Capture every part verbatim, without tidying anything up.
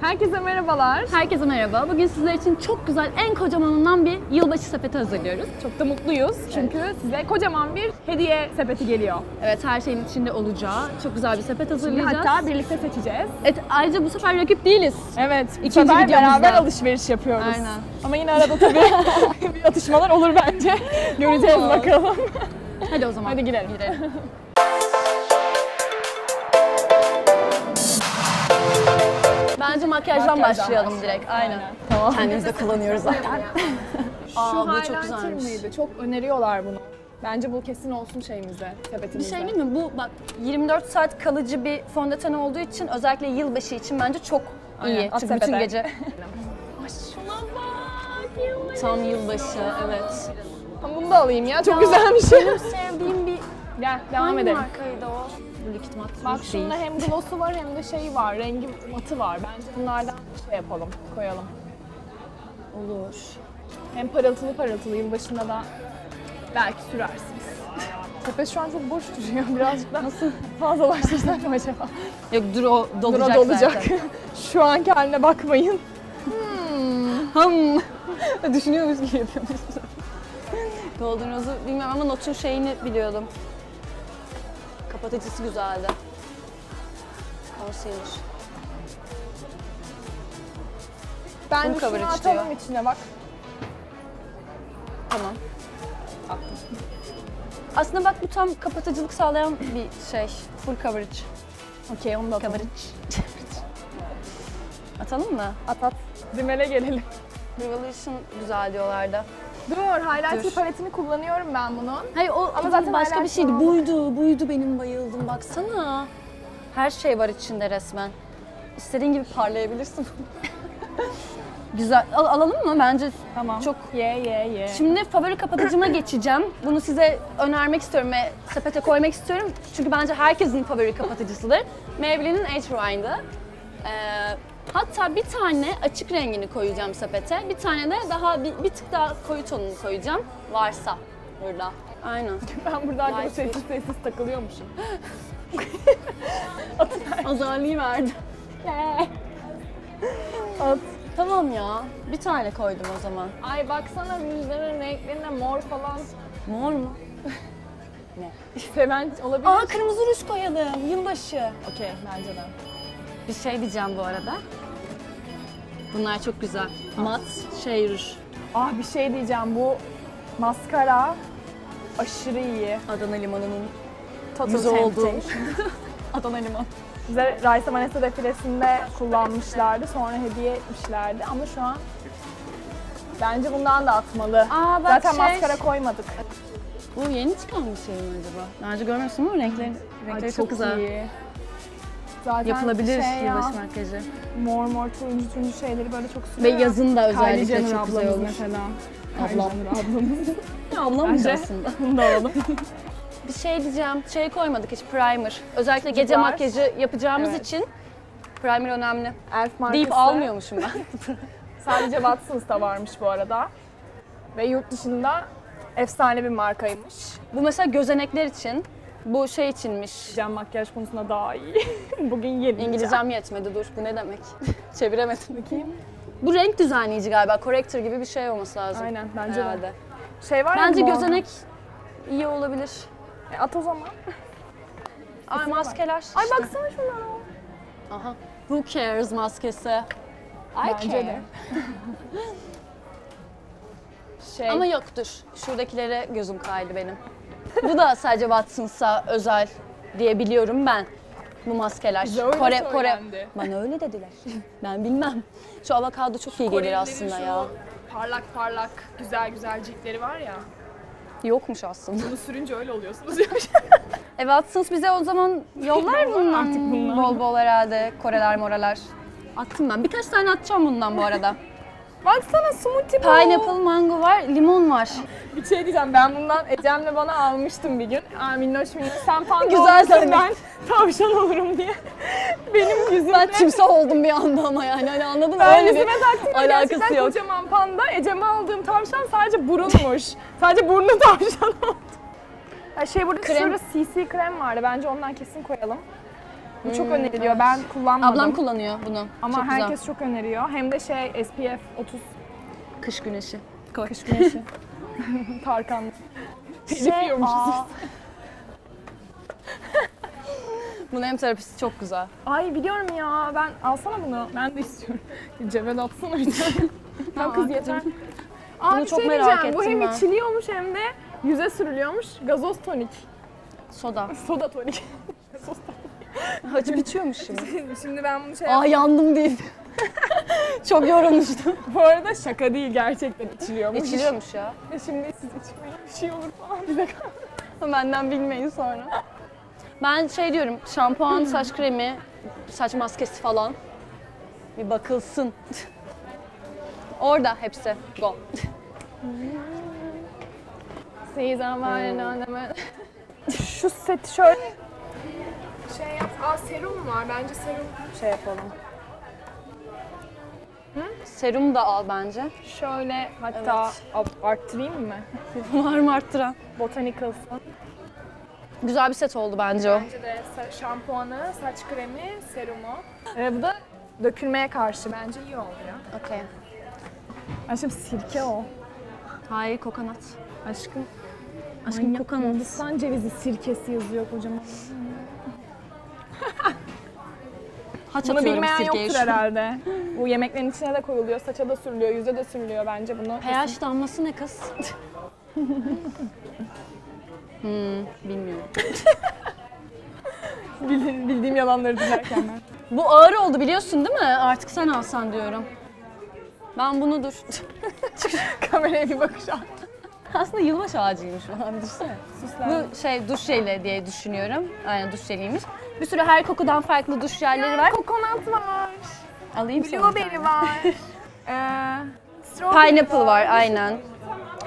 Herkese merhabalar. Herkese merhaba. Bugün sizler için çok güzel, en kocamanından bir yılbaşı sepeti hazırlıyoruz. Çok da mutluyuz çünkü evet, size kocaman bir hediye sepeti geliyor. Evet, her şeyin içinde olacağı çok güzel bir sepet hazırlayacağız. Şimdi hatta birlikte seçeceğiz. Evet, ayrıca bu sefer rakip değiliz. Evet, bu İkinci sefer beraber alışveriş yapıyoruz. Aynen. Ama yine arada tabii bir atışmalar olur bence. Göreceğiz bakalım. Hadi o zaman. Hadi girelim. girelim. Bence makyajdan, makyajdan başlayalım başlayalım direkt. Aynen. Aynen. Tamam. Kendimiz de kullanıyoruz zaten. Şu Aa, bu çok güzelmiş. Miydi? Çok öneriyorlar bunu. Bence bu kesin olsun şeyimizde, sepetimizde. Bir şey değil mi? Bu bak yirmi dört saat kalıcı bir fondöten olduğu için özellikle yılbaşı için bence çok Aynen. iyi. Çünkü bütün gece. Ay şuna bak. Yılbaşı. Tam yılbaşı evet. Tam bunu da alayım ya. Çok ya, güzel bir şey. Benim sevdiğim bir Gel devam Hangi edelim. markaydı o? Bak şunda hem gloss'u var hem de şeyi var, rengi matı var. Bence bunlardan bir şey yapalım, koyalım. Olur. Hem parıltılı parıltılı, yılbaşında da belki sürersiniz. Sepet şu an çok boş duruyor, birazcık daha nasıl fazlalaştırsak mı acaba? Yok dur o dolacak, dur, o dolacak. Şu anki haline bakmayın. Hmm. Düşünüyormuş gibi yapıyormuş. Doldurunuzu bilmiyorum ama notun şeyini biliyordum. Kapatıcısı güzeldi. Konseymiş. Ben şunu atalım içine bak. Tamam. Attım. Aslında bak bu tam kapatıcılık sağlayan bir şey. Full coverage. Okey, onu da atalım. Coverage. Atalım mı? At at. Rimmel'e gelelim. Revelation güzel diyorlardı. Dur, highlighter paletini kullanıyorum ben bunun. Hayır, o ama zaten başka bir şeydi. Buydu, buydu benim bayıldım. Baksana. Her şey var içinde resmen. İstediğin gibi parlayabilirsin. Güzel. Al, alalım mı? Bence tamam. Çok ye yeah, ye yeah, ye. Yeah. Şimdi favori kapatıcıma geçeceğim. Bunu size önermek istiyorum ve sepete koymak istiyorum. Çünkü bence herkesin favori kapatıcısıdır. Maybelline'in Age Rewind'ı. Ee, Hatta bir tane açık rengini koyacağım sepete, bir tane de daha bir, bir tık daha koyu tonunu koyacağım varsa burada. Aynen. Ben burada arkada sessiz sessiz takılıyormuşum. At. Azarlığı verdim. At. Tamam ya, bir tane koydum o zaman. Ay baksana rujların renklerine mor falan. Mor mu? Ne? Seven olabilir. Aa kırmızı ruj koyalım, yılbaşı. Okey, bence de. Bir şey diyeceğim bu arada. Bunlar çok güzel. Mat şey ruj. Ah bir şey diyeceğim, bu maskara aşırı iyi. Adana limanının tadı oldu. Adana liman. Bize Raisa Manessa defilesinde kullanmışlardı, sonra hediye etmişlerdi ama şu an bence bundan da atmalı. Aa, Zaten şey... maskara koymadık. Bu yeni çıkan bir şey mi acaba? Daha önce görmüşsün mü? Renkleri, renkleri Ay, çok, çok güzel. Iyi. Zaten yapılabilir şey yılbaşı makyajı. Mor mor turuncu turuncu şeyleri böyle çok sürüyor. Ve yazın da özellikle çok güzel olur. Mesela. Ablam. Ablamız. Ablamız aslında. Bunu da alalım. Bir şey diyeceğim. Şey koymadık hiç, primer. Özellikle gece Cibars. makyajı yapacağımız evet. için primer önemli. Elf markası. Deyip almıyormuşum ben. Sadece Watsons'ta varmış bu arada. Ve yurt dışında efsane bir markaymış. Bu mesela gözenekler için. Bu şey içinmiş. Cam makyaj konusunda daha iyi. Bugün yenileceğim. İngilizcem yetmedi dur. Bu ne demek? Çeviremedim. Bakayım. Bu renk düzenleyici galiba. Corrector gibi bir şey olması lazım. Aynen bence herhalde. de. Şey var bence gözenek mor. iyi olabilir. E at o zaman. Ay maskeler. Ay baksana şunlara. Aha. Who cares maskesi. I bence care. De. şey. Ama yoktur. Şuradakilere gözüm kaydı benim. Bu da sadece Watsons'a özel diye biliyorum ben bu maskeler. Öyle Kore, Kore. Bana öyle dediler. Ben bilmem. Şu avokado çok iyi gelir aslında ya. Parlak parlak güzel güzel ciltleri var ya. Yokmuş aslında. Bunu sürünce öyle oluyorsunuz. e Watsons bize o zaman yollar bunlar artık bunlar. Bol bol herhalde Koreler moralar. Attım ben. Birkaç tane atacağım bundan bu arada. Baksana smoothie bowl. Pineapple, mango var, limon var. Bir şey diyeceğim, ben bundan Ecem'le bana almıştım bir gün. Aa minnoş minnoş, sen panda olursun ben tavşan olurum diye. Benim yüzümde... Ben timsah oldum bir anda ama yani hani anladın mı? Ben yüzüme taktığımda gerçekten yok. Kocaman panda, Ecem'e aldığım tavşan sadece burunmuş. Sadece burnu tavşan oldu. Her şey burada krem. Şurada C C krem vardı, bence ondan kesin koyalım. Bu çok öneriliyor. Evet. Ben kullanmadım. Ablam kullanıyor bunu. Ama çok herkes güzel. Çok öneriyor. Hem de şey S P F otuz. Kış güneşi. Koy. Kış güneşi. Tarkan. Şey, bunun hem terapisi çok güzel. Ay biliyorum ya. Ben alsana bunu. Ben de istiyorum. Cebel atsana bir tane. Tamam kız yeter. Aa, bunu çok şey merak ettim. Bu hem ben. İçiliyormuş hem de yüze sürülüyormuş. Gazoz tonik. Soda. Soda tonik. Gazoz tonik. Hacı bitiyormuş şimdi. Şimdi ben bunu şey... Aa yapayım. Yandım değil. Çok yorulmuştum. Bu arada şaka değil, gerçekten içiliyormuş. İçiliyormuş ya. E şimdi siz içmeyin, bir şey olur falan bize kalır. Benden bilmeyin sonra. Ben şey diyorum, şampuan, saç kremi, saç maskesi falan bir bakılsın. Orada hepsi. Go. Şu seti şöyle şey yap. Aa serum var. Bence serum şey yapalım. Hı? Serum da al bence. Şöyle hatta evet. Arttırayım mı? Var mı arttıran? Botanicals'ın. Güzel bir set oldu bence o. Bence de şampuanı, saç kremi, serumu. Ee, bu da dökülmeye karşı bence iyi oluyor. Okey. Aşkım sirke o. Hayır, kokonat. Aşkım. Aşkım kokonat. Hindistan cevizi sirkesi yazıyor kocaman. Haç bunu bilmeyen yoktur herhalde. Bu yemeklerin içine de koyuluyor, saça da sürülüyor, yüze de sürülüyor bence bunu. P H damlası ne kız? Hmm, bilmiyorum. Bildiğim, bildiğim yalanları dinlerken ben. Bu ağır oldu biliyorsun değil mi? Artık sen alsan diyorum. Ben bunu dur. Kameraya bir bakış at. Aslında yılbaş ağacıymış falan düşünsene. Bu şey duş jeli diye düşünüyorum. Aynen duş jeliymiş. Bir sürü her kokudan farklı duş jelleri ya, var. Kokonat var. Alayım sana. Blueberry var. ee, Pineapple var, var aynen.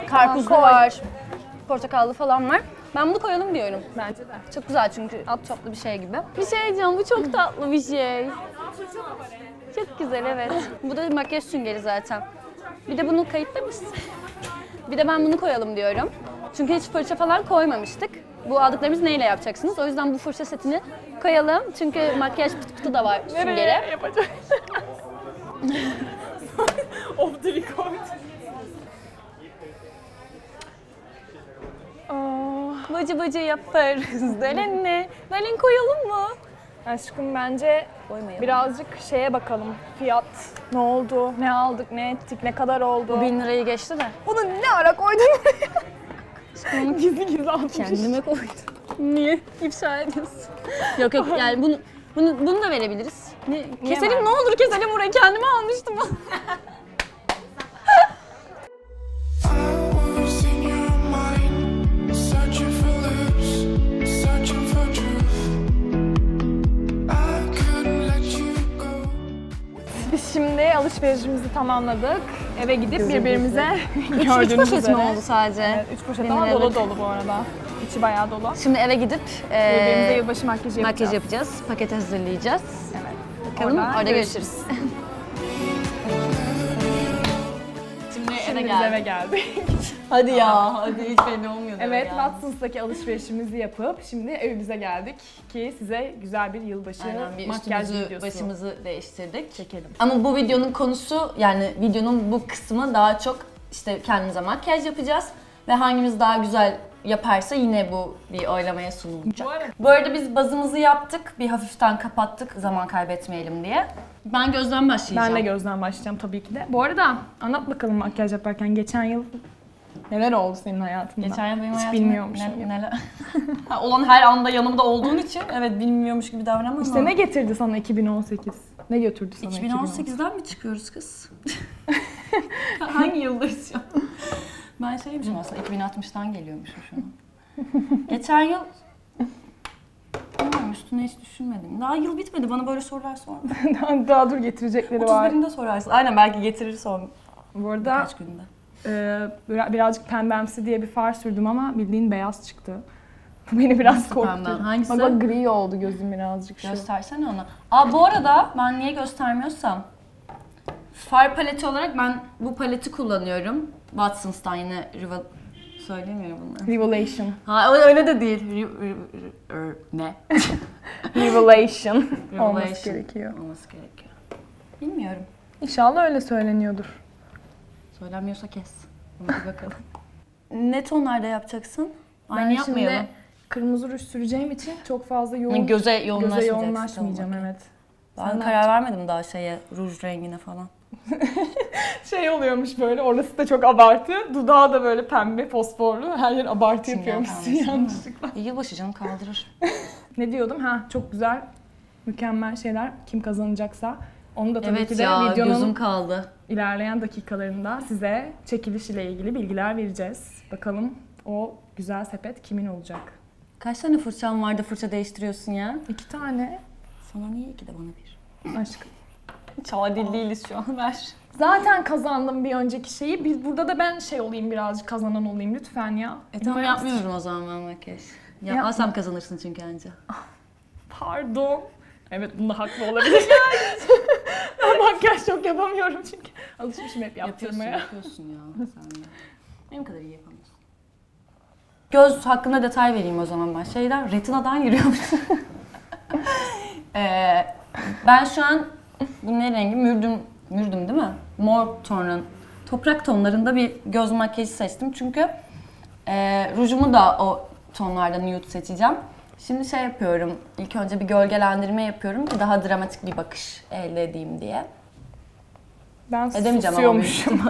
Karpuzlu var. Portakallı falan var. Ben bunu koyalım diyorum. Bence de. Çok güzel çünkü alt toplu bir şey gibi. Bir şey diyeceğim, bu çok tatlı bir şey. Çok güzel evet. Bu da makyaj süngeri zaten. Bir de bunu kayıtta mısın? Bir de ben bunu koyalım diyorum. Çünkü hiç fırça falan koymamıştık. Bu aldıklarımız neyle yapacaksınız? O yüzden bu fırça setini koyalım. Çünkü makyaj pıtı pıtı da var süngeri. Nereye yapacağız? Off the record. Bacı bacı yaparız. Dalen ne? Dalen koyalım mı? Aşkım bence koymayalım. Birazcık şeye bakalım. Fiyat ne oldu? Ne aldık? Ne ettik? Ne kadar oldu? Bu bin lirayı geçti de. Bunu ne ara koydun oraya? Onu gizli gizli almış. Kendime koydum. Niye? İpşa ediyorsun. Yok yok yani bunu bunu bunu da verebiliriz. Ne, keselim var? Ne olur keselim orayı. Kendime almıştım. Şimdi alışverişimizi tamamladık. Eve gidip gözüm birbirimize gördüğünüz üzere. Üç poşet mi oldu sadece? Evet, üç poşet ama dolu dolu bu arada. İçi bayağı dolu. Şimdi eve gidip ee, birbirimize yılbaşı makyajı yapacağız. Makyaj yapacağız, paket hazırlayacağız. Evet. Bakalım orada, orada görüşürüz. Şimdi, Şimdi eve geldik. Eve geldik. Hadi ya, aa, hadi hiç belli olmuyor. Evet, Watsons'daki alışverişimizi yapıp şimdi evimize geldik ki size güzel bir yılbaşı aynen, bir makyaj videosu. Başımızı değiştirdik. Çekelim. Ama bu videonun konusu yani videonun bu kısmı daha çok işte kendimize makyaj yapacağız ve hangimiz daha güzel yaparsa yine bu bir oylamaya sunulacak. Bu arada, bu arada biz bazımızı yaptık, bir hafiften kapattık zaman kaybetmeyelim diye. Ben gözden başlayacağım. Ben de gözden başlayacağım tabii ki de. Bu arada anlat bakalım makyaj yaparken geçen yıl neler oldu senin hayatında? Geçen yıl benim hayatımda bilmiyormuşum. Ne, neler? Olan her anda yanımda olduğun için evet bilmiyormuş gibi davranamam. İşte ama. Ne getirdi sana iki bin on sekiz? Ne götürdü sana iki bin on sekizden iki bin on sekiz? iki bin on sekizden mi çıkıyoruz kız? Hangi yıldayız ya? Ben şeymişim aslında iki bin altmıştan geliyormuşum şu an. Geçen yıl... Bilmiyorum üstüne hiç düşünmedim. Daha yıl bitmedi bana böyle sorular sorma. daha, daha dur getirecekleri var. otuz birinde sorarsın. Aynen belki getirir son bu arada... Birkaç günde. Ee, birazcık pembemsi diye bir far sürdüm ama bildiğin beyaz çıktı. Bu beni biraz korktu. Hangisi? Bak, bak gri oldu gözüm birazcık şu. Göstersene ona. Aa bu arada ben niye göstermiyorsam far paleti olarak ben bu paleti kullanıyorum. Watsons'tan yine Söylemiyorum bunları. Revelation. Ha öyle de değil. Re, re, re, ne? Revelation. Olması gerekiyor. Olması gerekiyor. Bilmiyorum. İnşallah öyle söyleniyordur. Söylenmiyorsa kes. Hadi bakalım. Ne tonlarda yapacaksın? Aynı ben yapmayalım. Şimdi kırmızı ruj süreceğim için çok fazla yoğun, göze yoğunlaşmayacağım. Evet. Ben Sen karar vermedim daha şeye, ruj rengine falan. Şey oluyormuş böyle, orası da çok abartı. Dudağı da böyle pembe, fosforlu. Her yer abartı yapıyormuş yanlışlıkla. Yılbaşı canım kaldırır. Ne diyordum? Ha, çok güzel, mükemmel şeyler kim kazanacaksa. Onu da tabii evet ki de ya, videonun kaldı. İlerleyen dakikalarında size çekiliş ile ilgili bilgiler vereceğiz. Bakalım o güzel sepet kimin olacak? Kaç tane fırçan vardı, fırça değiştiriyorsun ya? İki tane. Sana niye iki de bana bir? Aşkım. Hiç adil değiliz şu an, ver. Zaten kazandım bir önceki şeyi. Biz burada da ben şey olayım, birazcık kazanan olayım lütfen ya. E tamam, yapmıyorum o zaman ben makyaj. Yapmasam kazanırsın çünkü anca. Pardon. Evet, bunda haklı olabilir. Ben makyaj çok yapamıyorum çünkü. Alışmışım hep yaptırmaya. Yapıyorsun, yapıyorsun ya sen de. Benim kadar iyi yapamıyorsun. Göz hakkında detay vereyim o zaman ben. Şeyden, retinadan giriyormuşum. ee, ben şu an bu ne rengi? Mürdüm, mürdüm değil mi? Mor tonun, toprak tonlarında bir göz makyajı seçtim çünkü e, rujumu da o tonlarda nude seçeceğim. Şimdi şey yapıyorum, ilk önce bir gölgelendirme yapıyorum ki daha dramatik bir bakış elde edeyim diye. Ben susuyormuşum.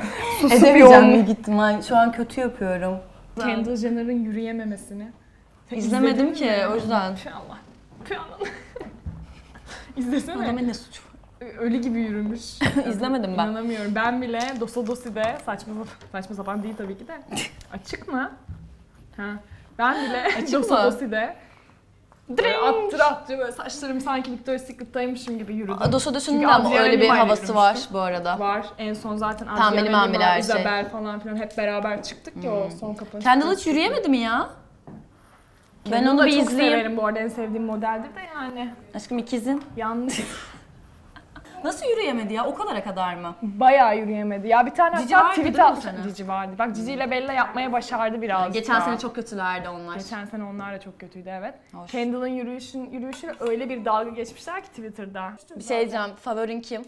Edemeyeceğim bir gittim, şu an kötü yapıyorum. Kendall Jenner'ın yürüyememesini. İzlemedim ki o yüzden. Püh Allah, püh Allah. İzlesene. Adamın ne suçu? Ölü gibi yürümüş. İzlemedim ben. İnanamıyorum. Ben bile doso doside, saçma saçma sapan değil tabii ki de. Açık mı? Ha. Ben bile doso doside attır attır böyle saçlarım sanki Victoria's Secret'taymışım gibi yürüdüm. Doso dosinin de öyle bir havası var bu arada. Var. En son zaten Adriana, Isabel falan filan hep beraber çıktık ya o son kapanış. Kendall hiç yürüyemedi mi ya? Ben onu bir izleyeyim. Severim bu arada, en sevdiğim modeldir de yani. Aşkım ikizin. Yanlış. Nasıl yürüyemedi ya? O kadara kadar mı? Bayağı yürüyemedi. Ya bir tane Cici hatta tweet attı. Cici vardı. Bak Cici ile Bella yapmaya başardı biraz. Yani geçen daha. sene çok kötülerdi onlar. Geçen sene onlar da çok kötüydü evet. Hoş. Kendall'ın yürüyüşün, yürüyüşüne öyle bir dalga geçmişler ki Twitter'da. Bir şey diyeceğim. Favorin kim?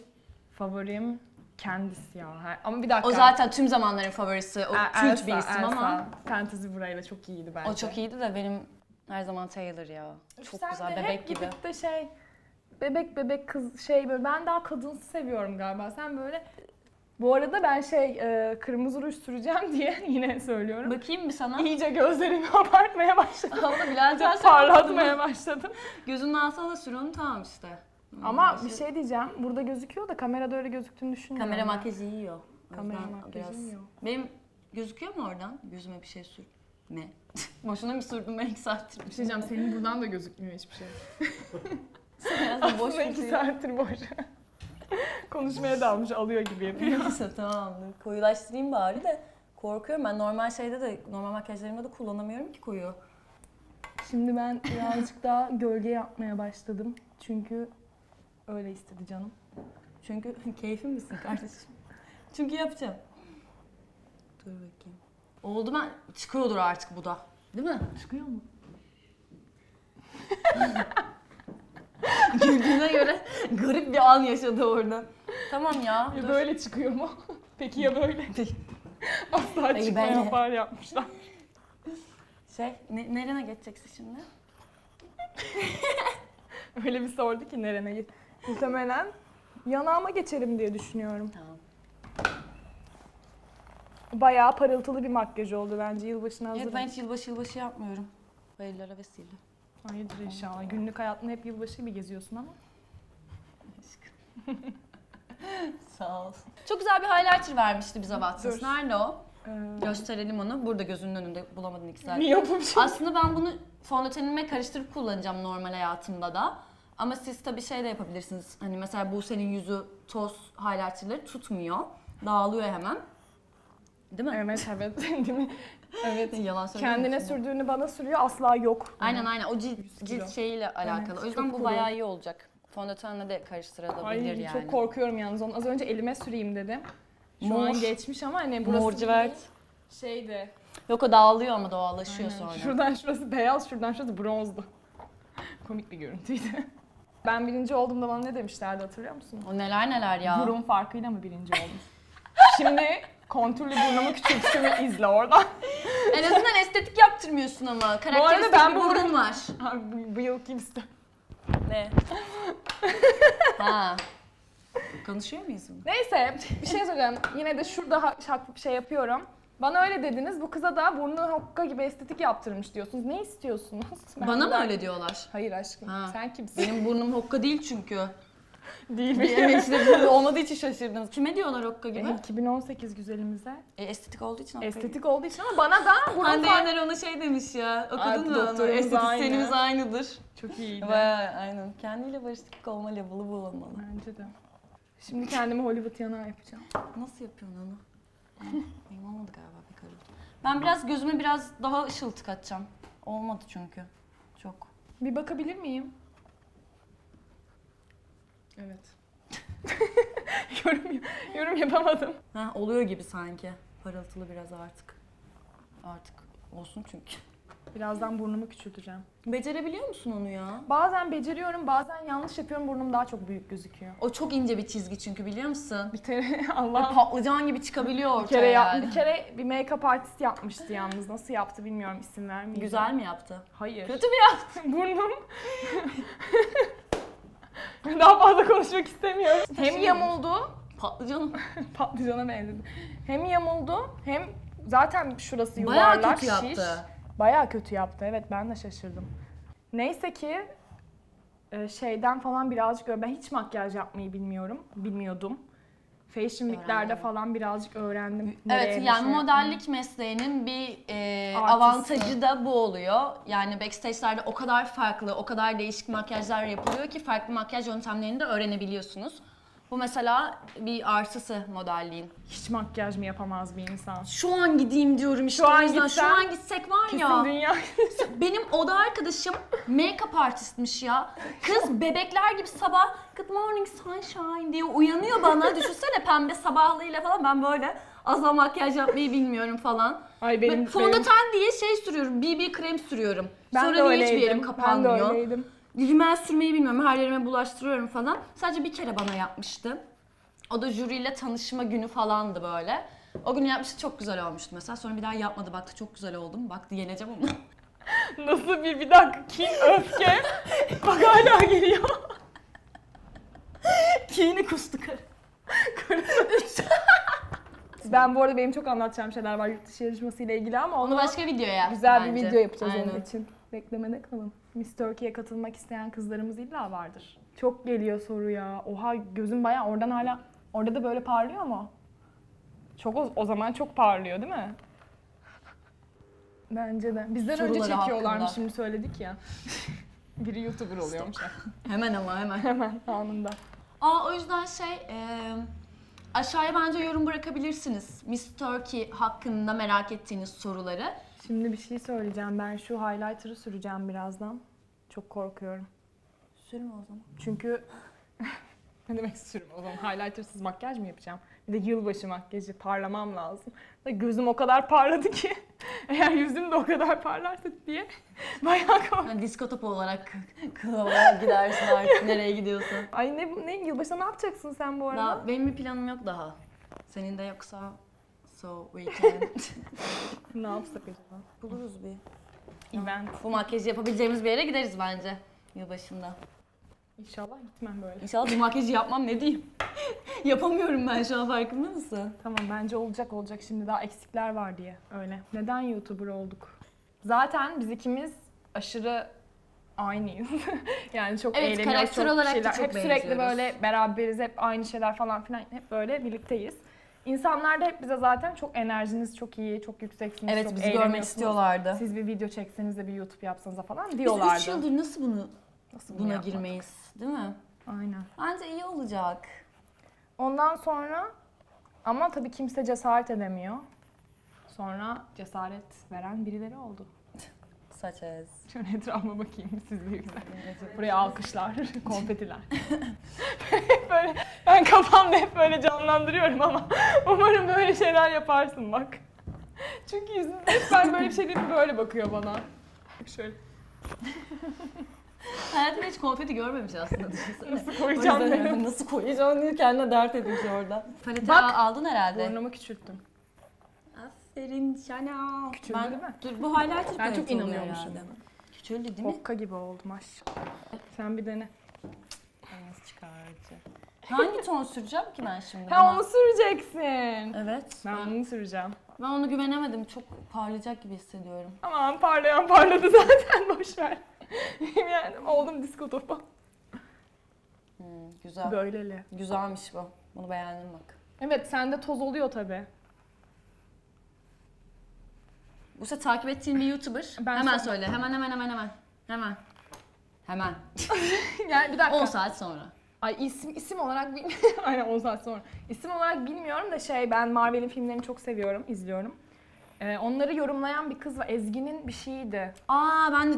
Favorim kendisi ya. Ama bir dakika. O zaten tüm zamanların favorisi. O er, kült bir isim Elsa. Ama. Fantasy burayla çok iyiydi bence. O çok iyiydi de benim her zaman Taylor ya. Üf, çok güzel bebek gibi. Gidip de şey... Bebek bebek kız şey böyle, ben daha kadınsı seviyorum galiba, sen böyle. Bu arada ben şey e, kırmızı ruj süreceğim diye yine söylüyorum. Bakayım mı sana? İyice gözlerimi abartmaya başladım. Ama Bülent'ten parlatmaya başladım. Gözünün altına da sür onu, tamam işte. Ama bir şey diyeceğim, burada gözüküyor da kamerada öyle gözüktüğünü düşünmüyorum. Kamera makyajı yiyor. Kamera makyajı yiyor. Benim gözüküyor mu oradan? Gözüme bir şey sür. Ne? Boşuna mı sürdüm ben iki saattir? Bir şey diyeceğim, senin buradan da gözükmüyor hiçbir şey. Aslında iki saattir boş. Konuşmaya dalmış, alıyor gibi yapıyor. Neyse tamam, koyulaştırayım bari de korkuyorum ben, normal şeyde de, normal makyajlarımda da kullanamıyorum ki koyu. Şimdi ben birazcık daha gölge yapmaya başladım çünkü öyle istedi canım. Çünkü keyfin misin kardeşim? Çünkü yapacağım. Dur bakayım. Oldu ben, çıkıyordur artık bu da. Değil mi? Çıkıyor mu? Güldüğüne göre garip bir an yaşadı orada. Tamam ya. Ya böyle çıkıyor mu? Peki ya böyle değil. Asla çıkmayan far yapmışlar. Şey, ne, nerene geçeceksin şimdi? Öyle bir sordu ki nerene geç. Muhtemelen yanağıma geçerim diye düşünüyorum. Tamam. Bayağı parıltılı bir makyaj oldu bence, yılbaşına hazırım. Evet, ben hiç yılbaşı yılbaşı yapmıyorum. Hayırlara vesile. Hayırdır inşallah. Günlük hayatında hep yılbaşı gibi geziyorsun ama. Aşkım. Sağ olsun. Çok güzel bir highlighter vermişti bize Watsons. Nerede o? Ee... Gösterelim onu. Burada gözünün önünde, bulamadın iki saat. Niye yapmışım? Aslında ben bunu fondötenime karıştırıp kullanacağım normal hayatımda da. Ama siz tabii şey de yapabilirsiniz. Hani mesela Buse'nin yüzü toz highlighterları tutmuyor. Dağılıyor hemen. Değil mi? Evet, evet. Değil mi? Evet, yalan söylüyorum. Kendine sürdüğünü bana sürüyor, asla yok. Aynen aynen, o cilt, cilt şeyiyle alakalı. Evet, o yüzden bu kuru. Bayağı iyi olacak. Fondötenle de karıştırabilir yani. Çok korkuyorum yalnız onu. Az önce elime süreyim dedim. Şu Mor. An geçmiş ama hani burası Mor, civert. Şeydi, Yok o dağılıyor ama doğallaşıyor aynen. Sonra. Şuradan şurası beyaz, şuradan şurası bronzdu. Komik bir görüntüydü. Ben birinci olduğumda bana ne demişlerdi hatırlıyor musun? O neler neler ya. Burun farkıyla mı birinci oldun? Şimdi kontürlü burnumu küçültümü izle oradan. En azından estetik yaptırmıyorsun ama. Karakteristik ben bir burun, burun var. Ha, bu yıl kimse. Ne? Ha. Konuşuyor muyuz bunu? Neyse bir şey söyleyeceğim. Yine de şurada şey yapıyorum. Bana öyle dediniz, bu kıza da burnu hokka gibi estetik yaptırmış diyorsunuz. Ne istiyorsunuz? Ben Bana mı öyle diyorlar? Hayır aşkım, ha. Sen kimsin? Benim burnum hokka değil çünkü. Değil mi? Evet, size olmadığı için şaşırdınız. Kime diyorlar hokka gibi? E, iki bin on sekiz güzelimize. E, estetik olduğu için hokka Estetik gibi. olduğu için ama bana da burnum Hande var. Yener ona şey demiş ya, okudun mu onu? Estetisyenimiz aynı. aynıdır. Çok iyiydi. Bayağı aynen. Kendiyle barışıklık olma level'ı bulamalı. Bence de. Şimdi kendimi Hollywood yanağı yapacağım. Nasıl yapıyorsun onu? Benim olmadı galiba pek öyle. Ben biraz gözüme biraz daha ışıltık atacağım. Olmadı çünkü. Çok. Bir bakabilir miyim? Evet. yorum, yorum yapamadım. Ha, oluyor gibi sanki. Parıltılı biraz artık. Artık olsun çünkü. Birazdan burnumu küçülteceğim. Becerebiliyor musun onu ya? Bazen beceriyorum, bazen yanlış yapıyorum. Burnum daha çok büyük gözüküyor. O çok ince bir çizgi çünkü biliyor musun? Bir kere Allah patlıcan gibi çıkabiliyor ortaya. Bir kere yani. yap, bir kere bir make-up artist yapmıştı yalnız. Nasıl yaptı bilmiyorum, isim vermeyeyim. Güzel mi yaptı? Hayır. Kötü mü yaptı? Burnum. Daha fazla konuşmak istemiyorum. Hem yamuldu, patlıcanım. Patlıcana benzedi. Hem yamuldu, hem zaten şurası yuvarlak. Bayağı kötü yaptı. Bayağı kötü yaptı, evet ben de şaşırdım. Neyse ki şeyden falan birazcık, ben hiç makyaj yapmayı bilmiyorum, bilmiyordum. Fashion'liklerde falan birazcık öğrendim. Evet yani şey modellik yaptım. mesleğinin bir e, avantajı da bu oluyor. Yani backstage'lerde o kadar farklı, o kadar değişik makyajlar yapılıyor ki farklı makyaj yöntemlerini de öğrenebiliyorsunuz. Bu mesela bir artısı modelliğin. Hiç makyaj mı yapamaz bir insan? Şu an gideyim diyorum işte. Şu an, gitsen, şu an gitsek var kesin ya. Dünya. Benim oda arkadaşım make-up artistmiş ya. Kız bebekler gibi sabah good morning sunshine diye uyanıyor bana. Düşünsene pembe sabahlığıyla falan, ben böyle asla makyaj yapmayı bilmiyorum falan. Ay benim, ben fondöten benim. diye şey sürüyorum, B B krem sürüyorum. Ben Sonra niye hiçbir yerim kapanmıyor. Ben de öyleydim. Rimel sürmeyi bilmiyorum, her yerime bulaştırıyorum falan. Sadece bir kere bana yapmıştı. O da jüriyle tanışma günü falandı böyle. O gün yapmıştı, çok güzel olmuştu mesela. Sonra bir daha yapmadı, baktı çok güzel oldum. Baktı yeneceğim onu. Nasıl bir bir dakika kin, öfke. Bak hala geliyor. Kini kustu karı. Ben bu arada benim çok anlatacağım şeyler var yurt dışı yarışması ile ilgili ama onu başka videoya. Güzel bence. bir video yapacağız Aynen. onun için. Beklemede kalın. Miss Turkey'ye katılmak isteyen kızlarımız illa vardır. Çok geliyor soru ya. Oha gözüm bayağı oradan hala... Orada da böyle parlıyor ama. Çok o, o zaman çok parlıyor değil mi? Bence de. Bizden Soruları önce çekiyorlarmış şimdi söyledik ya. Biri YouTuber oluyormuş. Hemen ama hemen. Hemen anında. Aa o yüzden şey... E, aşağıya bence yorum bırakabilirsiniz. Miss Turkey hakkında merak ettiğiniz soruları. Şimdi bir şey söyleyeceğim. Ben şu highlighter'ı süreceğim birazdan. Çok korkuyorum. Sürme o zaman. Çünkü... ne demek sürme o zaman? Highlighter'sız makyaj mı yapacağım? Bir de yılbaşı makyajı. Parlamam lazım. Gözüm o kadar parladı ki. Eğer yüzüm de o kadar parlarsa diye. Bayağı korkuyorum. Yani disko topu olarak kılavuzla gidersin artık. Nereye gidiyorsun? Ay ne, ne yılbaşına ne yapacaksın sen bu arada? Daha, benim bir planım yok daha. Senin de yoksa... So we can. Ne yapsak acaba? Buluruz bir event. Bu makyajı yapabileceğimiz bir yere gideriz bence yılbaşında. İnşallah gitmem böyle. İnşallah bu makyajı yapmam, ne diyeyim? Yapamıyorum ben şu an, farkında mısın? Tamam bence olacak olacak, şimdi daha eksikler var diye öyle. Neden YouTuber olduk? Zaten biz ikimiz aşırı aynıyız. Yani çok evet, eğleniyoruz. Evet karakter olarak şeyler, da çok hep sürekli böyle beraberiz, hep aynı şeyler falan filan, hep böyle birlikteyiz. İnsanlar da hep bize zaten çok enerjiniz çok iyi, çok yükseksiniz, evet, çok eğleniyorsunuz. Evet, bizi görmek istiyorlardı. Siz bir video çekseniz de bir YouTube yapsanız da falan diyorlardı. Biz üç yıldır nasıl bunu, nasıl buna yapmadık? girmeyiz, değil mi? Aynen. Bence iyi olacak. Ondan sonra ama tabii kimse cesaret edemiyor. Sonra cesaret veren birileri oldu. Saçez. Şöyle etrafıma bakayım siz de güzel. Buraya alkışlar, konfetiler. Böyle, ben kafamda hep böyle canlandırıyorum ama umarım böyle şeyler yaparsın bak. Çünkü yüzünde ben böyle bir şey diyeyim, böyle bakıyor bana. Şöyle. Hayatımda hiç konfeti görmemiş aslında. Nasıl koyacağım benim? Nasıl koyacağım diye kendine dert edici orada. Paleti bak, aldın herhalde. Burnumu küçülttüm. Aferin sana. Küçüldü ben, değil mi? Dur, bu highlighter ben çok inanıyormuşum. Küçüldü değil mi? Hokka gibi oldum aşkım. Sen bir dene. Nasıl çıkardı? Hangi ton süreceğim ki ben şimdi? Ha, ona onu süreceksin. Evet. Ben, ben onu süreceğim. Ben onu güvenemedim. Çok parlayacak gibi hissediyorum. Aman parlayan parladı zaten. Boşver. Yani oldum disco topu. Hmm, güzel. Böyleli. Güzelmiş bu. Bunu beğendim bak. Evet, sende toz oluyor tabii. Bu sefer takip ettiğin bir YouTuber. Ben hemen sonra... söyle. Hemen hemen hemen hemen. Hemen. Hemen. Yani bir dakika. on saat sonra. Ay isim isim olarak bilmiyorum. Aynen on saat sonra. İsim olarak bilmiyorum da şey, ben Marvel'in filmlerini çok seviyorum, izliyorum. Ee, onları yorumlayan bir kız var. Ezgi'nin bir şeyiydi. Aa ben de...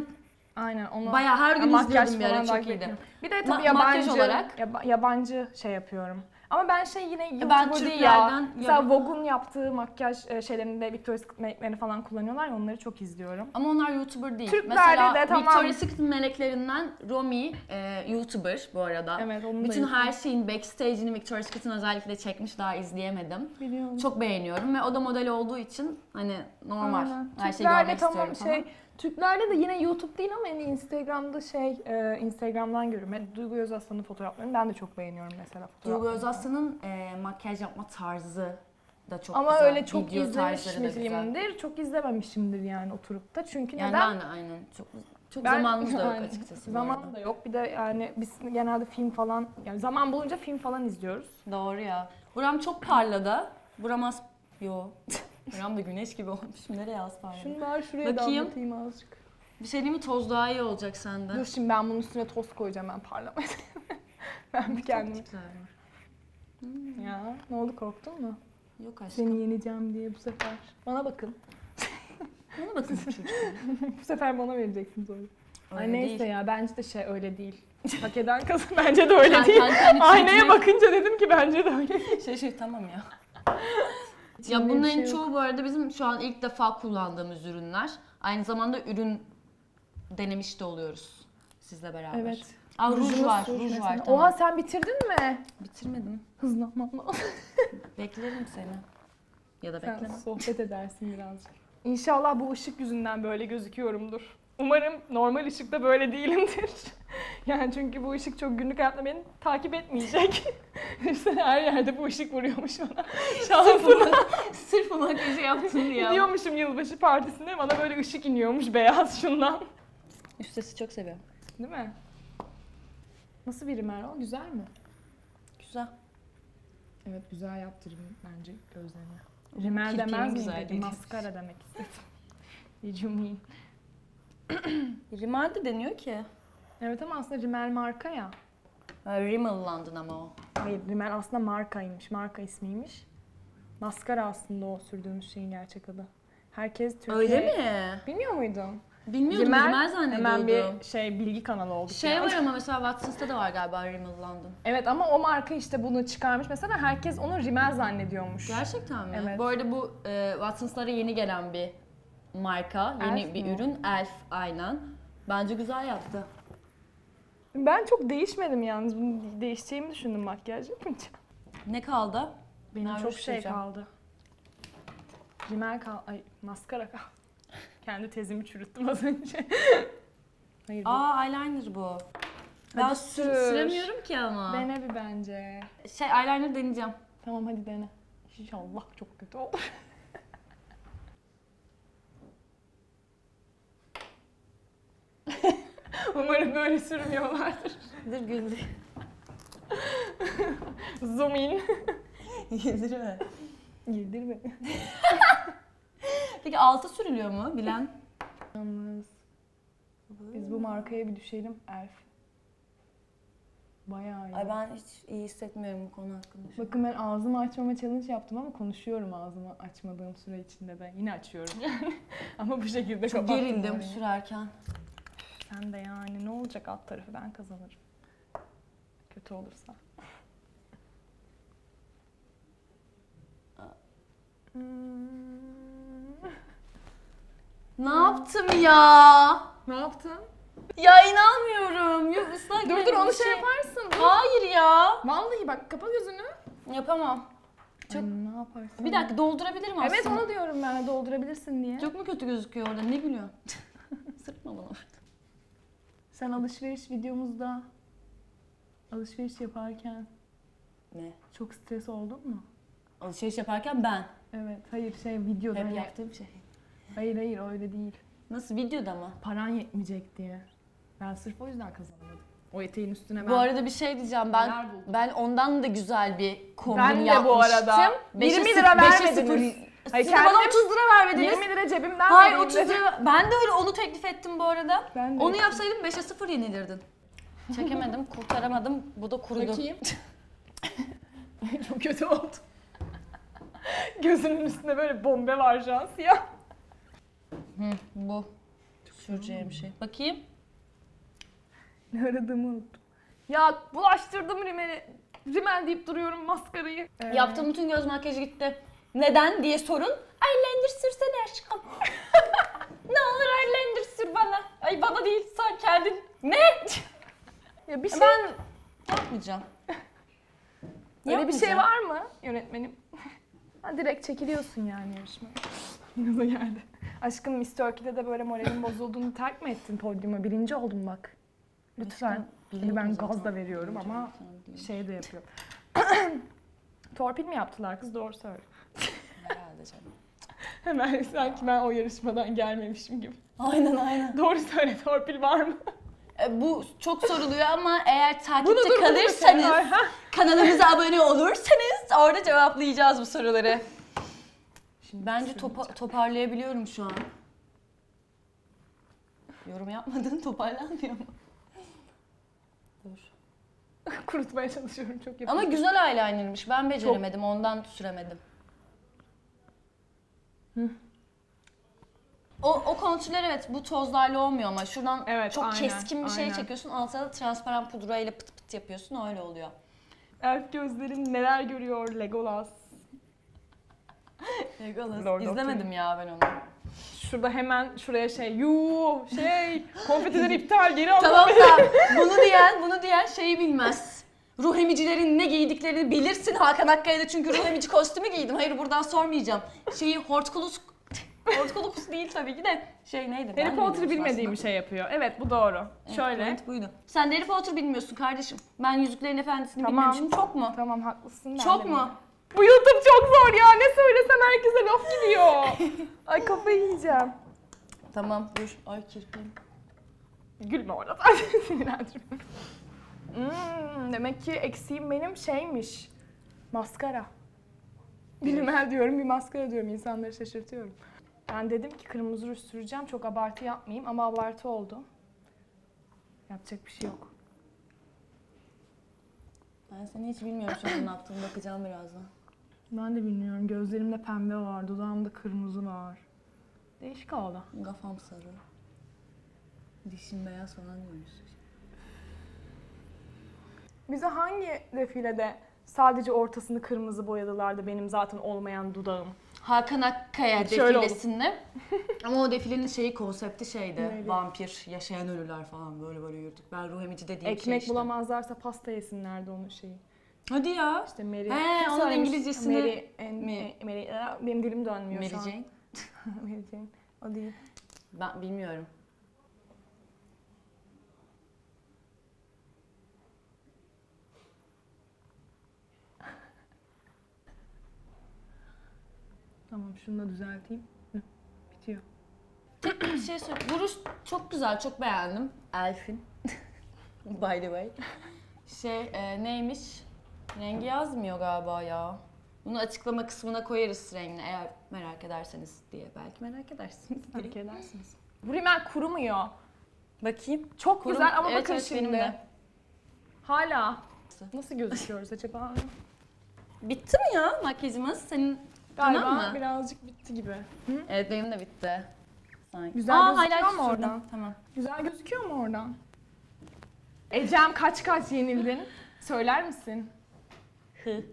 Aynen onu. Bayağı her gün izliyordum bir ara, çok iyiydi. Bir de tabii Ma yabancı olarak yab yabancı şey yapıyorum. Ama ben şey yine YouTuber değil ya. Mesela Vogue'un yaptığı makyaj e, şeylerinde Victoria's Secret meleklerini falan kullanıyorlar ya, onları çok izliyorum. Ama onlar YouTuber değil. Türklerde mesela de, tamam. Victoria's Secret meleklerinden Romy e, YouTuber bu arada. Evet, onu bütün her şeyin backstage'ini Victoria's Secret'in özellikle çekmiş, daha izleyemedim. Biliyorum. Çok beğeniyorum ve o da model olduğu için hani normal. Aynen. Her şeyi görmek tamam, istiyorum şey, falan. Türklerde de yine YouTube değil ama yani Instagram'da şey, e, Instagram'dan görüyorum. Duygu Özaslan'ın fotoğraflarını ben de çok beğeniyorum mesela. Duygu Özaslan'ın e, makyaj yapma tarzı da çok ama güzel. Ama öyle çok izlemişimdir, çok izlememişimdir yani oturup da. Çünkü yani neden? Yani aynen. Çok, çok ben, zamanımız da yok açıkçası. Zaman da yok. Bir de yani biz genelde film falan, yani zaman bulunca film falan izliyoruz. Doğru ya. Buram çok parladı. Buram az... Yo. Buram da güneş gibi olmuş. Nereye az parlayayım? Şunlar şuraya damlatayım azıcık. Bir şey diyeyim mi? Toz daha iyi olacak sende. Dur şimdi ben bunun üstüne toz koyacağım, ben parlamayayım. Ben bir kendimi... Hmm. Ya ne oldu, korktun mu? Yok aşkım. Seni yeneceğim diye bu sefer. Bana bakın. Bana bakın bu çocuğum. Bu sefer bana vereceksiniz öyle. Ay neyse değil. Ya bence de şey öyle değil. Hak eden kazan, bence de öyle yani değil. Aynaya çekmek... bakınca dedim ki bence de öyle. Şey şey tamam ya. Ya bunların şey çoğu bu arada bizim şu an ilk defa kullandığımız ürünler. Aynı zamanda ürün denemiş de oluyoruz sizle beraber. Evet. Aa, ruj, ruj var, ruj, ruj var. Tamam. Oha sen bitirdin mi? Bitirmedim. Hızlanmam lazım. Beklerim seni. Ya da bekleme. Sen sohbet edersin birazcık. İnşallah bu ışık yüzünden böyle gözüküyorumdur. Umarım normal ışıkta böyle değilimdir. Yani çünkü bu ışık çok günlük hayatımda beni takip etmeyecek. Üstelik her yerde bu ışık vuruyormuş bana. Şansıma. Sırf bu makyajı yaptın ya. Gidiyormuşum yılbaşı partisinde, bana böyle ışık iniyormuş beyaz şundan. Üstesi çok seviyorum. Değil mi? Nasıl bir rimel o? Güzel mi? Güzel. Evet, güzel yaptırım bence gözlerine. Rimel demez miydi? Maskara demek istedim. Did Rimmel de deniyor ki. Evet ama aslında Rimmel marka ya. Rimmel London ama o. Hayır, Rimmel aslında markaymış, marka ismiymiş. Maskara aslında o sürdüğümüz şeyin gerçek adı. Herkes Türkiye... Öyle mi? Bilmiyor muydun? Bilmiyordum, Rimmel, Rimmel zannediyordum. Hemen bir şey, bilgi kanalı oldu. Şey yani. Var ama mesela Watsons'ta da var galiba Rimmel London. Evet ama o marka işte bunu çıkarmış mesela, herkes onu Rimmel zannediyormuş. Gerçekten mi? Evet. Bu arada bu e, Watsons'lara yeni gelen bir marka, yeni Elf bir mi? Ürün. Elf, aynen. Bence güzel yaptı. Ben çok değişmedim yalnız. Bunu değişeceğimi düşündüm makyaj yapınca. Ne kaldı? Benim ben çok şey kaldı. Rimel kaldı. Ay, maskara kaldı. Kendi tezimi çürüttüm az önce. Hayır, bu. Aa, eyeliner bu. Ben sür. süremiyorum ki ama. Dene bir bence. Şey, eyeliner deneyeceğim. Tamam, hadi dene. İnşallah çok kötü olur. Umarım böyle sürmüyorlardır. Dur güldü. Zoom in. Yedirme. Yedirme. Peki altı sürülüyor mu bilen? Yalnız biz bu markaya bir düşelim Elf. Bayağı iyi. Ay ben hiç iyi hissetmiyorum bu konu hakkında. Bakın ben ağzımı açmama challenge yaptım ama konuşuyorum ağzımı açmadığım süre içinde de. Yine açıyorum yani. Ama bu şekilde kapattım. Çok gerildim sürerken. Sen de yani ne olacak, alt tarafı ben kazanırım. Kötü olursa. Ne yaptım ya? Ne yaptın? Ya inanmıyorum. Yüz ıslak. Dur dur onu şey yaparsın. Dur. Hayır ya. Vallahi bak kapa gözünü. Yapamam. Çok... Ay, ne yaparsın? Bir dakika doldurabilirim aslında. Evet onu diyorum ben doldurabilirsin diye. Çok mu kötü gözüküyor orada? Ne gülüyorsun? Sırtma bana. Sen alışveriş videomuzda alışveriş yaparken ne? Çok stres oldun mu? Alışveriş yaparken ben. Evet hayır şey videoda. Hep yaptığım şey. Hayır hayır öyle değil. Nasıl videoda ama? Paran yetmeyecek diye. Ben sırf o yüzden kazanmadım. O eteğin üstüne ben... Bu arada bir şey diyeceğim ben ben ondan da güzel bir kombin yapmıştım. Ben de bu arada. yirmi lira vermediniz. Hayır, siz bana otuz lira vermediniz. yirmi lira cebimden hayır, otuz lira. Ben de öyle onu teklif ettim bu arada. Onu yapsaydım beşe sıfır yenilirdin. Çekemedim, kurtaramadım. Bu da kurudu. Bakayım. Çok kötü oldu. Gözünün üstünde böyle bombe var şans ya. Hı, bu. Süreceğim şey. Bakayım. Ne aradığımı unuttum. Ya bulaştırdım Rimmel'i. Rimmel deyip duruyorum maskarayı. Ee. Yaptığım bütün göz makyajı gitti. Neden diye sorun. Eyeliner sürsene aşkım. Ne olur eyeliner sür bana. Ay bana değil sen kendin. Ne? Ya bir şey... Ben yapmayacağım. Öyle bir şey var mı yönetmenim? Ha, direkt çekiliyorsun yani yarışma. Nasıl geldi? Aşkım Miss Turkey'de de böyle moralin bozulduğunu terk mi ettin podyuma? Birinci oldum bak. Lütfen. Aşkım, ben gaz da veriyorum ama şey de yapıyorum. Torpil mi yaptılar kız? Doğru söyle. Herhalde canım. Hemen sanki ben o yarışmadan gelmemişim gibi. Aynen aynen. Doğru söyle torpil var mı? E, bu çok soruluyor ama eğer takipte dur, kalırsanız, var, kanalımıza abone olursanız orada cevaplayacağız bu soruları. Şimdi bence topa toparlayabiliyorum şu an. Yorum yapmadın toparlanmıyor mu? Dur. Kurutmaya çalışıyorum çok yapıyorum. Ama güzel eyelinermiş. Ben beceremedim çok... ondan süremedim. Hı. O, o kontroller evet bu tozlarla olmuyor ama şuradan evet, çok aynen, keskin bir aynen. şey çekiyorsun. Altına da transparan pudrayla pıt pıt yapıyorsun öyle oluyor. Elf gözlerim neler görüyor Legolas. Legolas Lord izlemedim ya ben onu. Şurada hemen şuraya şey yuuu şey konfetiler iptal geri alalım. Tamam tamam bunu diyen bunu diyen şeyi bilmez. Ruh emicilerin ne giydiklerini bilirsin Hakan Akkaya'da çünkü ruh emici kostümü giydim. Hayır buradan sormayacağım. Şeyi hortkulus hortkulus değil tabii ki de şey neydi? Harry Potter'ı bilmediğim bir şey yapıyor. Evet bu doğru. Evet, şöyle. Evet buydu. Sen Harry Potter bilmiyorsun kardeşim. Ben Yüzüklerin Efendisi'ni tamam. bilmemişim. Çok mu? Tamam haklısın. Çok mu? Bu YouTube çok zor ya. Ne söylesem herkese laf gidiyor. Ay kafayı yiyeceğim. Tamam dur. Ay kirpim. Gülme orada. Sinirlendirme. Hmm, demek ki eksiğim benim şeymiş. Maskara. Bilmem diyorum bir maskara diyorum. İnsanları şaşırtıyorum. Ben dedim ki kırmızı ruj süreceğim. Çok abartı yapmayayım ama abartı oldu. Yapacak bir şey yok. Ben seni hiç bilmiyorum şu an ne yaptığımı bakacağım birazdan. Ben de bilmiyorum. Gözlerimde pembe var, dudağımda kırmızı var. Değişik oldu. Kafam sarı. Dişim beyaz falan görüyorsun. Bize hangi defilede sadece ortasını kırmızı boyadılar da benim zaten olmayan dudağım? Hakan Akkaya hiç defilesinde. Ama o defilenin şeyi konsepti şeydi. Neydi? Vampir, yaşayan ölüler falan böyle böyle yürüdük. Ben ruh emici dediğim ekmek şey ekmek işte. Bulamazlarsa pasta yesinlerdi onun şeyi. Hadi ya. İşte Mary. He onun İngilizcesini. Mary, Mary, Mary, benim dilim dönmüyor Mary şu an. Mary Jane. Mary Jane. O değil. Ben bilmiyorum. Tamam şunu da düzelteyim. Hı, bitiyor. Tek bir şey söyleyeyim. Bu ruj çok güzel, çok beğendim. Elf'in. By the way. Şey e, neymiş? Rengi yazmıyor galiba ya. Bunu açıklama kısmına koyarız rengini eğer merak ederseniz diye. Belki merak edersiniz. Merak edersiniz. Bu rimel kurumuyor. Bakayım. Çok kurum. Güzel ama evet, bakın evet, şimdi. De. Hala. Nasıl gözüküyoruz acaba? Bitti mi ya makyajımız? Senin... Galiba tamam birazcık bitti gibi. Hı? Evet benim de bitti. Sanki. Güzel Aa, gözüküyor mu oradan? Tamam. Güzel gözüküyor mu oradan? Ecem kaç kaç yenildin? Söyler misin? Hı.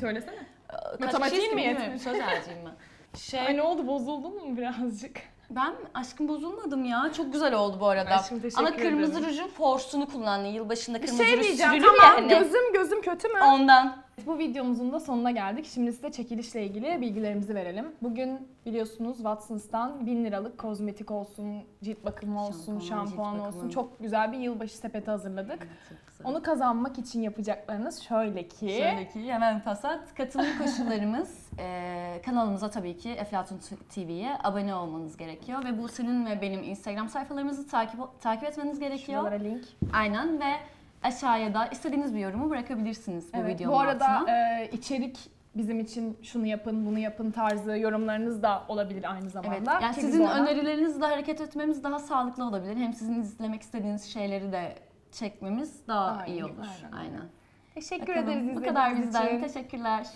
Söylesene. Matematiğin mi yetmiyor? Söz harcayayım ben. Şey... Ay ne oldu, bozuldun mu birazcık? Ben aşkım bozulmadım ya. Çok güzel oldu bu arada. Ama kırmızı rujun forsunu kullandın. Yılbaşında kırmızı şey ruj diyeceğim, sürülü tamam, yani. Gözüm gözüm kötü mü? Ondan. Bu videomuzun da sonuna geldik. Şimdi size çekilişle ilgili bilgilerimizi verelim. Bugün biliyorsunuz Watsons'tan bin liralık kozmetik olsun, cilt bakımı olsun, şampuan olsun çok güzel bir yılbaşı sepeti hazırladık. Evet, onu kazanmak için yapacaklarınız şöyle ki... Şöyle ki hemen pasat. Katılım koşullarımız e, kanalımıza tabii ki Eflatun T V'ye abone olmanız gerekiyor. Ve bu senin ve benim Instagram sayfalarımızı takip, takip etmeniz gerekiyor. Şuralara link. Aynen ve... Aşağıya da istediğiniz bir yorumu bırakabilirsiniz bu evet, videonun altına. Bu arada altına. E, içerik bizim için şunu yapın, bunu yapın tarzı yorumlarınız da olabilir aynı zamanda. Evet, yani sizin ona... önerilerinizle hareket etmemiz daha sağlıklı olabilir. Hem sizin izlemek istediğiniz şeyleri de çekmemiz daha aynen, iyi olur. Aynen. Aynen. Teşekkür Bakalım. ederiz. Bu kadar bizden. Teşekkürler.